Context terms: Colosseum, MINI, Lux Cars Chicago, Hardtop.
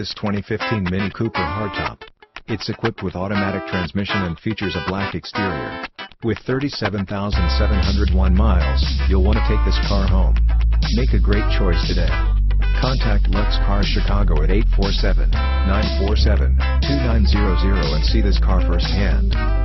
this 2015 Mini Cooper hardtop. It's equipped with automatic transmission and features a black exterior. With 37,701 miles, you'll want to take this car home. Make a great choice today. Contact Lux Cars Chicago at 847-947-2900 and see this car firsthand.